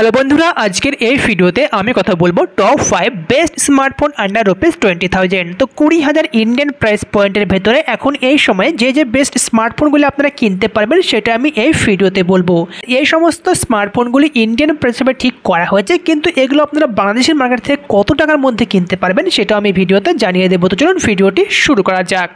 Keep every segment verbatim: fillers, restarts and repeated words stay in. Hello বন্ধুরা, আজকের এই ভিডিওতে আমি কথা বলবো top five best smartphone under rupees twenty thousand. তো কুড়ি হাজার ইন্ডিয়ান প্রাইস পয়েন্টের ভেতরে এখন এই সময়ে যে যে বেস্ট স্মার্টফোনগুলি আপনারা কিনতে পারবেন সেটা আমি এই ভিডিওতে বলবো। এই সমস্ত স্মার্টফোনগুলি ইন্ডিয়ান প্রাইসে ঠিক করা হয়েছে, কিন্তু এগুলো আপনারা বাংলাদেশের মার্কেট থেকে কত টাকার মধ্যে কিনতে পারবেন সেটা আমি ভিডিওতে জানিয়ে দেবো। তো চলুন ভিডিওটি শুরু করা যাক।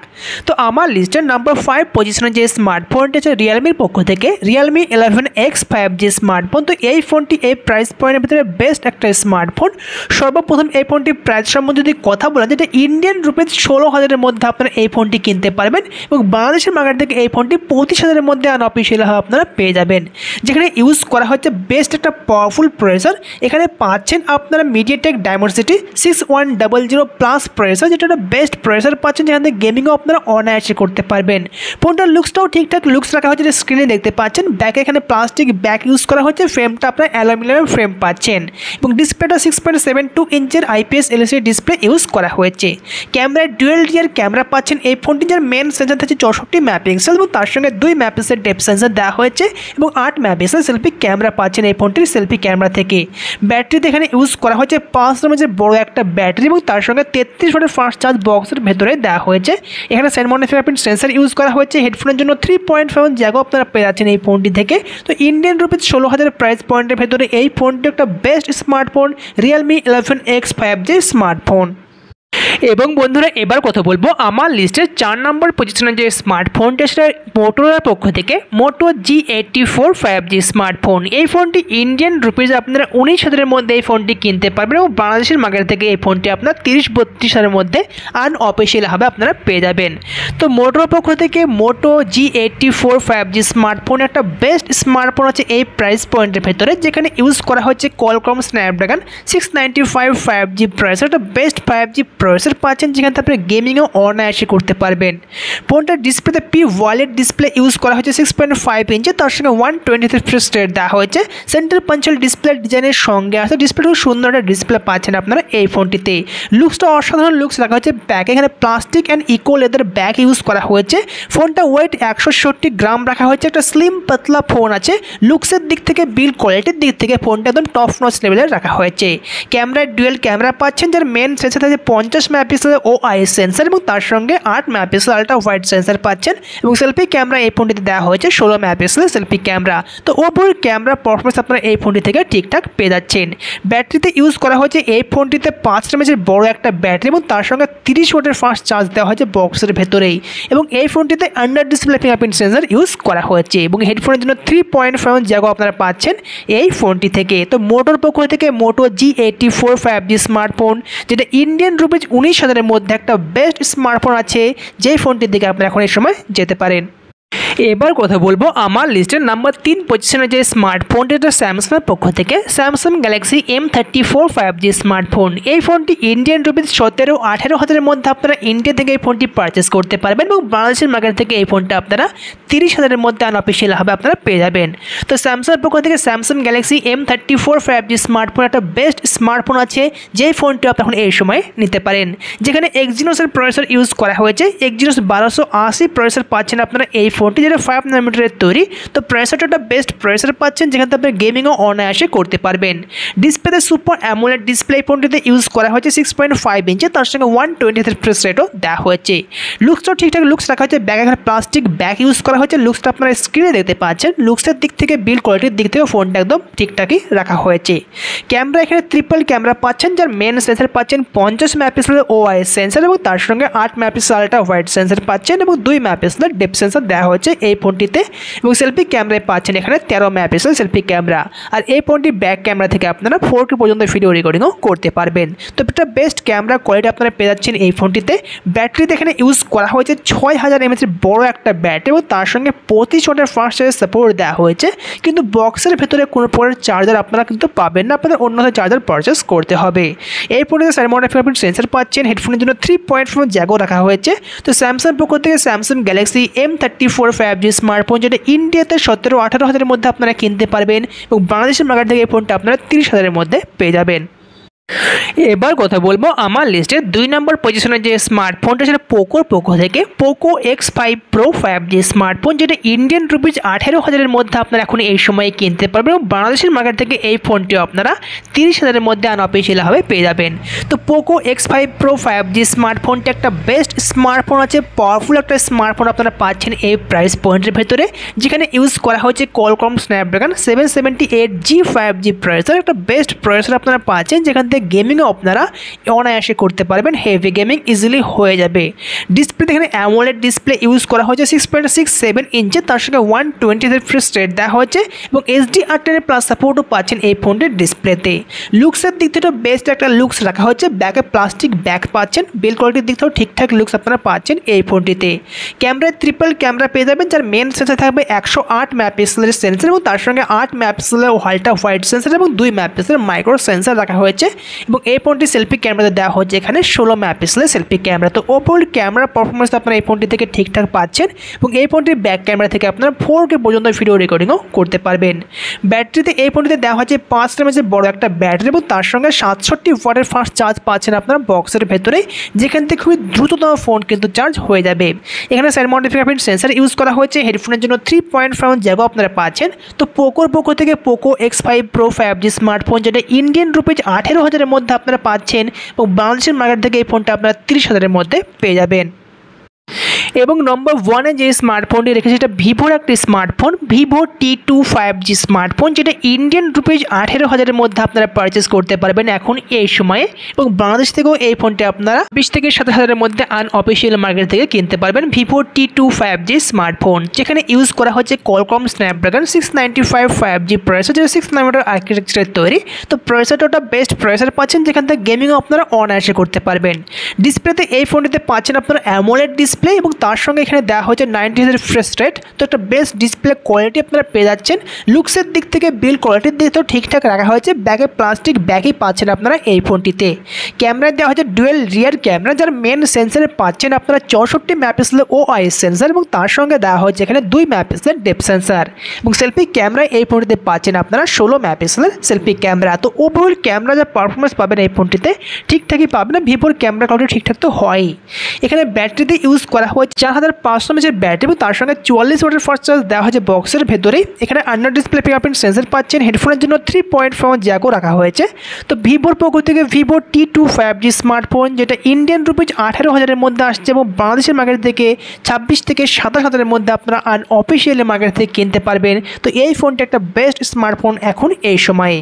তো আমার লিস্টের নাম্বার ফাইভ পজিশনে যে স্মার্টফোনটি আছে রিয়েলমির পক্ষ থেকে, Realme eleven X five G smartphone. তো এই ফোনটি এই প্রাইস পয়েন্টের ভিতরে বেস্ট একটা স্মার্টফোন। সর্বপ্রথম এই ফোনটির প্রাইস সম্বন্ধে যদি কথা বলা যায়, এটা ইন্ডিয়ান রুপিস ষোলো হাজারের মধ্যে আপনারা এই ফোনটি কিনতে পারবেন এবং বাংলাদেশের মার্কেট থেকে এই ফোনটি পঁচিশ হাজারের মধ্যে আনঅফিশিয়ালভাবে আপনারা পেয়ে যাবেন, যেখানে ইউজ করা হচ্ছে বেস্ট একটা পাওয়ারফুল প্রসেসর। এখানে পাচ্ছেন আপনারা MediaTek Dimensity six one double zero plus processor, যেটা একটা বেস্ট প্রসেসর পাচ্ছেন, যেখান থেকে গেমিংও আপনারা অনায়াসে করতে পারবেন। ফোনটার লুকসটাও ঠিকঠাক লুকস রাখা হয়েছে, যেটা স্ক্রিনে দেখতে পাচ্ছেন। ব্যাকে এখানে প্লাস্টিক ব্যাক ইউজ করা হচ্ছে, ফ্রেমটা আপনার অ্যালুমিনিয়াম ফ্রেম পাচ্ছেন এবং ডিসপ্লেটা সিক্স পয়েন্ট সেভেন টু ইঞ্চের আইপিএস এলসিডি ডিসপ্লে ইউজ করা হয়েছে। ক্যামেরায় ডুয়েল রিয়ার ক্যামেরা পাচ্ছেন এই ফোনটি, যার মেন সেন্সার থাকছে চৌষট্টি মেগাপিক্সেল এবং তার সঙ্গে দুই মেগাপিক্সেল ডেপ সেন্সার দেওয়া হয়েছে এবং আট মেগাপিক্সেল সেলফি ক্যামেরা পাচ্ছেন এই ফোনটির সেলফি ক্যামেরা থেকে। ব্যাটারিতে এখানে ইউজ করা হয়েছে পাঁচ রকমের বড় একটা ব্যাটারি এবং তার সঙ্গে তেত্রিশ ওয়াটের ফাস্ট চার্জ বক্সের ভেতরে দেওয়া হয়েছে। এখানে স্যামসাং ফিঙ্গারপ্রিন্ট সেন্সার ইউজ করা হয়েছে। হেডফোনের জন্য থ্রি পয়েন্ট ফাইভ জায়গা আপনারা পেয়ে যাচ্ছেন এই ফোনটি থেকে। তো ইন্ডিয়ান রুপিস ষোলো হাজার প্রাইস পয়েন্টের ভেতরে এই ফোনটি একটা best smartphone, Realme eleven X five G smartphone. এবং বন্ধুরা, এবার কথা বলবো আমার লিস্টের চার নম্বর পজিশনে যে স্মার্টফোনটা, সেটা মোটোরোলার পক্ষ থেকে Moto G eighty four five G smartphone. এই ফোনটি ইন্ডিয়ান রুপিস আপনারা উনিশ হাজারের মধ্যে এই ফোনটি কিনতে পারবেন এবং বাংলাদেশের মার্কেট থেকে এই ফোনটি আপনার তিরিশ বত্রিশ হাজারের মধ্যে আনঅফিশিয়ালভাবে আপনারা পেয়ে যাবেন। তো মোটোর পক্ষ থেকে Moto G eighty four five G smartphone একটা বেস্ট স্মার্টফোন আছে এই প্রাইস পয়েন্টের ভেতরে, যেখানে ইউজ করা হচ্ছে Qualcomm Snapdragon six ninety five five G processor, একটা বেস্ট ফাইভ জি প্রসেসর পাচ্ছেন, যেখানে আপনি গেমিংও অনায়াসে করতে পারবেন। ফোনটার ডিসপ্লেতে পি ওয়ালেট ডিসপ্লে ইউজ করা হয়েছে সিক্স পয়েন্ট ফাইভ ইঞ্চে, তার সঙ্গে one twenty three fresh rate দেওয়া হয়েছে। সেন্টার পাঞ্চাল ডিসপ্লে ডিজাইনের সঙ্গে আসে ডিসপ্লেটা সুন্দর একটা ডিসপ্লে পাচ্ছেন আপনারা এই ফোনটিতে। লুকসটা অসাধারণ লুকস রাখা হয়েছে। ব্যাকে এখানে plastic and eco leather bag use করা হয়েছে। ফোনটা ওয়েট একশো ষাটটি গ্রাম রাখা হয়েছে। একটা স্লিম পাতলা ফোন আছে। লুকসের দিক থেকে, বিল্ড কোয়ালিটির দিক থেকে ফোনটা একদম টপ নচ লেভেলের রাখা হয়েছে। ক্যামেরায় ডুয়েল ক্যামেরা পাচ্ছেন, যার মেন সেন্সার আছে পঞ্চাশ মেগাপিক্সেলের ও আই সেন্সার এবং তার সঙ্গে আট মেগাপিক্সেল আলট্রা ওয়াইড সেন্সার পাচ্ছেন এবং সেলফি ক্যামেরা এই ফোনটিতে দেওয়া হয়েছে ষোলো মেগাপিক্সেলের সেলফি ক্যামেরা। তো ওপর ক্যামেরা পারফরমেন্স আপনারা এই ফোনটি থেকে ঠিকঠাক পেয়ে যাচ্ছেন। ব্যাটারিতে ইউজ করা হয়েছে এই ফোনটিতে পাঁচ এমএচের বড় একটা ব্যাটারি এবং তার সঙ্গে তিরিশ ওয়াটের ফাস্ট চার্জ দেওয়া হয়েছে বক্সের ভেতরেই এবং এই ফোনটিতে under display fingerprint sensor use করা হয়েছে এবং হেডফোনের জন্য থ্রি পয়েন্ট ফাইভ জায়গা আপনারা পাচ্ছেন এই ফোনটি থেকে। তো মোটোর পক্ষ থেকে Moto G eighty four five G smartphone, যেটা ইন্ডিয়ান রুপিস উনিশ হাজারের মধ্যে একটা বেস্ট স্মার্টফোন আছে, যেই ফোনটির দিকে আপনারা এখন এই সময় যেতে পারেন। এবার কথা বলবো আমার লিস্টের নাম্বার তিন পজিশনে যে স্মার্টফোনটি, এটা স্যামসাংয়ের পক্ষ থেকে Samsung Galaxy M thirty four five G smartphone. এই ফোনটি ইন্ডিয়ান রুপিস সতেরো আঠেরো হাজারের মধ্যে আপনারা ইন্ডিয়া থেকে এই ফোনটি পারচেস করতে পারবেন এবং বাংলাদেশের মার্কেট থেকে এই ফোনটা আপনারা তিরিশ হাজারের মধ্যে আনঅফিশিয়ালভাবে আপনারা পেয়ে যাবেন। তো স্যামসাংয়ের পক্ষ থেকে Samsung Galaxy M thirty four five G smartphone একটা বেস্ট স্মার্টফোন আছে, যেই ফোনটি আপনি এখন এই সময় নিতে পারেন, যেখানে এক্সিনোসের প্রসেসর ইউজ করা হয়েছে। এক্সিনোস বারোশো আশি প্রসেসর পাচ্ছেন আপনারা এই ফোনটি, যেটা ফাইভ ন্যানোমিটারের তৈরি। তো প্রসেসরটা একটা বেস্ট প্রসেসর পাচ্ছেন, যেখানে আপনি গেমিংও অনায়াসে করতে পারবেন। ডিসপ্লেতে সুপার অ্যামোলেড ডিসপ্লে ফোনটিতে ইউজ করা হয়েছে সিক্স পয়েন্ট ফাইভ ইঞ্চে, তার সঙ্গে ওয়ান টোয়েন্টি থ্রি ফ্রেস রেটও দেওয়া হয়েছে। লুকসটাও ঠিকঠাক লুকস রাখা হয়েছে। ব্যাগ এখানে প্লাস্টিক ব্যাগ ইউজ করা হয়েছে। লুকসটা আপনারা স্ক্রিনে দেখতে পাচ্ছেন। লুকসের দিক থেকে, বিল্ড কোয়ালিটির দিক থেকে ফোনটা একদম ঠিকঠাকই রাখা হয়েছে। ক্যামেরা এখানে ট্রিপল ক্যামেরা পাচ্ছেন, যার মেন সেন্সার পাচ্ছেন পঞ্চাশ মেগাপিক্সেলের ও আই সেন্সার এবং তার সঙ্গে আট মেগাপিক্সেল আলট্রা ওয়াইড সেন্সার পাচ্ছেন এবং দুই মেগাপিক্সেলের ডেপ সেন্সার দেওয়া হয়েছে এই ফোনটিতে এবং সেলফি ক্যামেরায় পাচ্ছেন এখানে তেরো মেগাপিক্সেল সেলফি ক্যামেরা। আর এই ফোনটি ব্যাক ক্যামেরা থেকে আপনারা ফোর কে পর্যন্ত ভিডিও রেকর্ডিংও করতে পারবেন। তো একটা বেস্ট ক্যামেরা কোয়ালিটি আপনারা পেয়ে যাচ্ছেন এই ফোনটিতে। ব্যাটারিতে এখানে ইউজ করা হয়েছে ছয় হাজার এমএচের বড় একটা ব্যাটারি এবং তার সঙ্গে পঁচিশ ওয়াটের ফাস্ট চার্জের সাপোর্ট দেওয়া হয়েছে, কিন্তু বক্সের ভেতরে কোনো প্রকারের চার্জার আপনারা কিন্তু পাবেন না, আপনাদের অন্য চার্জার পারচেস করতে হবে। এই ফোনটিতে স্যামসাং ফিঙ্গারপ্রিন্ট সেন্সার পাচ্ছেন, হেডফোনের জন্য থ্রি পয়েন্ট ফাইভ জায়গাও রাখা হয়েছে। তো স্যামসাং পক্ষ থেকে Samsung Galaxy M thirty four five G smartphone, যেটা ইন্ডিয়াতে সতেরো আঠারো হাজারের মধ্যে আপনারা কিনতে পারবেন এবং বাংলাদেশের মার্কেট থেকে এই ফোনটা আপনারা তিরিশ হাজারের মধ্যে পেয়ে যাবেন। এবার কথা বলবো আমার লিস্টে দুই নম্বর পজিশনে যে স্মার্টফোনটা সেটা পোকোর পোকো থেকে Poco X five Pro five G smartphone, যেটা ইন্ডিয়ান রুপিস আঠারো হাজার এর মধ্যে আপনারা এখন এই সময়ে কিনতে পারবেন এবং বাংলাদেশের মার্কেট থেকে এই ফোনটিও আপনারা তিরিশ হাজার এর মধ্যে আনঅফিশিয়ালভাবে পেয়ে যাবেন। তো Poco X five Pro five G স্মার্টফোনটা একটা বেস্ট স্মার্টফোন আছে, পাওয়ারফুল একটা স্মার্টফোন আপনারা পাচ্ছেন এই প্রাইস পয়েন্টের ভেতরে, যেখানে ইউজ করা হয়েছে Qualcomm Snapdragon seven seventy eight G five G processor. একটা বেস্ট প্রসেসর আপনারা পাচ্ছেন, যেখান থেকে গেমিংও আপনারা অনায়াসে করতে পারবেন, হেভি গেমিং ইজিলি হয়ে যাবে। ডিসপ্লে এখানে অ্যামোলেড ডিসপ্লে ইউজ করা হয়েছে সিক্স পয়েন্ট সিক্স সেভেন ইঞ্চে, তার সঙ্গে ওয়ান টোয়েন্টি রিফ্রেশ রেট দেওয়া হয়েছে এবং এইচডিআর টেন প্লাস সাপোর্টও পাচ্ছেন এই ফোনটির ডিসপ্লেতে। লুকসের দিক থেকে বেস্ট একটা লুকস রাখা হয়েছে, ব্যাকে প্লাস্টিক ব্যাক পাচ্ছেন, বিল কোয়ালিটির দিক থেকেও ঠিকঠাক লুকস আপনারা পাচ্ছেন এই ফোনটিতে। ক্যামেরায় ট্রিপল ক্যামেরা পেয়ে যাবেন, যার মেন সেন্সার থাকবে একশো আট মেগাপিক্সেলের সেন্সার এবং তার সঙ্গে আট মেগাপিক্সেলের আল্ট্রা ওয়াইড সেন্সার এবং দুই মেগাপিক্সেলের মাইক্রো সেন্সার রাখা হয়েছে এবং এই ফোনটি সেলফি ক্যামেরাতে দেওয়া হচ্ছে এখানে ষোলো মেগাপিক্সেলের সেলফি ক্যামেরা। তো ওভারঅল ক্যামেরা পারফরমেন্স আপনারা এই ফোনটি থেকে ঠিকঠাক পাচ্ছেন এবং এই ফোনটির ব্যাক ক্যামেরা থেকে আপনারা ফোর কে পর্যন্ত ভিডিও রেকর্ডিংও করতে পারবেন। ব্যাটারিতে এই ফোনটিতে দেওয়া হচ্ছে পাঁচ এমএচের বড় একটা ব্যাটারি এবং তার সঙ্গে সাতষট্টি ওয়াটের ফাস্ট চার্জ পাচ্ছেন আপনারা বক্সের ভেতরে, যেখান থেকে খুবই দ্রুততম ফোন কিন্তু চার্জ হয়ে যাবে। এখানে side mounted fingerprint sensor use করা হয়েছে, হেডফোনের জন্য থ্রি পয়েন্ট ফাইভ জায়গা আপনারা পাচ্ছেন। তো পোকোর পোকো থেকে Poco X five pro five G smartphone, যেটা ইন্ডিয়ান রুপিজ আঠেরো হাজারের মধ্যে আপনারা পাচ্ছেন এবং বাংলাদেশের মার্কেট থেকে এই ফোনটা আপনারা তিরিশ হাজারের মধ্যে পেয়ে যাবেন। এবং নম্বর ওয়ানে যে স্মার্টফোনটি রেখেছে সেটা ভিভোর একটি smartphone, Vivo T two five G smartphone, যেটা ইন্ডিয়ান রুপিজ আঠেরো হাজারের মধ্যে আপনারা পারচেস করতে পারবেন এখন এই সময়ে এবং বাংলাদেশ থেকেও এই ফোনটি আপনারা বিশ থেকে সাতাশ হাজারের মধ্যে আনঅফিশিয়াল মার্কেট থেকে কিনতে পারবেন। Vivo T two five G smartphone, যেখানে ইউজ করা হচ্ছে Qualcomm Snapdragon six ninety five five G processor, যেটা সিক্স নাইনোমিটার আর্কিটেকচারের তৈরি। তো প্রসেসরটা ওটা বেস্ট প্রসেসর পাচ্ছেন, যেখান থেকে গেমিংও আপনারা অনায়াসে করতে পারবেন। ডিসপ্লেতে এই ফোনটিতে পাচ্ছেন আপনারা অ্যামোলেড ডিসপ্লে এবং তার সঙ্গে এখানে দেওয়া হয়েছে নাইনটি হাজার রিফ্রেশ রেট। তো একটা বেস্ট ডিসপ্লে কোয়ালিটি আপনারা পেয়ে যাচ্ছেন। লুকসের দিক থেকে বিল কোয়ালিটির দিক থেকেও ঠিকঠাক রাখা হয়েছে, ব্যাকে প্লাস্টিক ব্যাকই পাচ্ছেন আপনারা এই ফোনটিতে। ক্যামেরায় দেওয়া হয়েছে ডুয়েল রিয়ার ক্যামেরা, যার মেন সেন্সারে পাচ্ছেন আপনারা চৌষট্টি মেগাপিক্সেলের ওআইএস সেন্সার এবং তার সঙ্গে দেওয়া হয়েছে এখানে দুই মেগাপিক্সেলের ডেপ সেন্সার এবং সেলফি ক্যামেরায় এই ফোনটিতে পাচ্ছেন আপনারা ষোলো মেগাপিক্সেলের সেলফি ক্যামেরা। তো ওভারঅল ক্যামেরা যা পারফরমেন্স পাবেন এই ফোনটিতে ঠিকঠাকই পাবেন, ভিভোর ক্যামেরা কোয়ালিটি ঠিকঠাক তো হয়ই। এখানে ব্যাটারিতে ইউজ করা হয়েছে চার হাজার পাঁচশো এমএএচের ব্যাটারি এবং তার সঙ্গে চুয়াল্লিশ ওয়াটের ফাস্ট চার্জ দেওয়া হয়েছে বক্সের ভেতরে। এখানে আন্ডার ডিসপ্লে ফিঙ্গারপ্রিন্ট সেন্সার পাচ্ছেন, হেডফোনের জন্য থ্রি পয়েন্ট ফাইভ জ্যাকও রাখা হয়েছে। তো ভিভোর পক্ষ থেকে Vivo T two five G smartphone, যেটা ইন্ডিয়ান রুপিজ আঠারো হাজারের মধ্যে আসছে এবং বাংলাদেশের মার্কেট থেকে ছাব্বিশ থেকে সাতাশ হাজারের মধ্যে আপনারা আনঅফিশিয়ালি মার্কেট থেকে কিনতে পারবেন। তো এই ফোনটা একটা বেস্ট স্মার্টফোন এখন এই সময়ে।